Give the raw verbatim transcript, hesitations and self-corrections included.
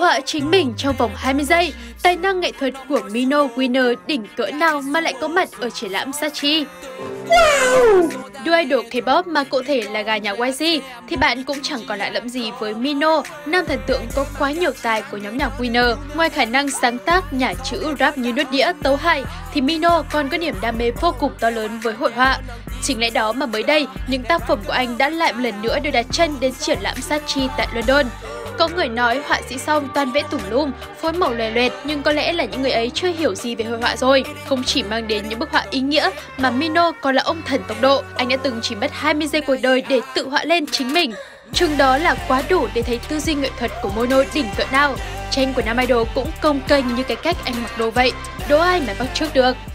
họa chính mình trong vòng hai mươi giây. Tài năng nghệ thuật của Mino Winner đỉnh cỡ nào mà lại có mặt ở triển lãm Sachi. Wow! Đôi idol K-pop mà cụ thể là gà nhà Y G thì bạn cũng chẳng còn lạ lẫm gì với Mino, nam thần tượng có quá nhiều tài của nhóm nhạc Winner. Ngoài khả năng sáng tác nhả chữ rap như đốt đĩa, tấu hài thì Mino còn có niềm đam mê vô cùng to lớn với hội họa. Chính lẽ đó mà mới đây, những tác phẩm của anh đã lại một lần nữa được đặt chân đến triển lãm Sachi tại London. Có người nói họa sĩ xong toàn vẽ tùm lum, phối màu lòe loẹt, nhưng có lẽ là những người ấy chưa hiểu gì về hội họa rồi. Không chỉ mang đến những bức họa ý nghĩa mà Mino còn là ông thần tốc độ. Anh đã từng chỉ mất hai mươi giây cuộc đời để tự họa lên chính mình. Chừng đó là quá đủ để thấy tư duy nghệ thuật của Mono đỉnh cỡ nào. Tranh của nam idol cũng công kênh như cái cách anh mặc đồ vậy, đố ai mà bắt chước được.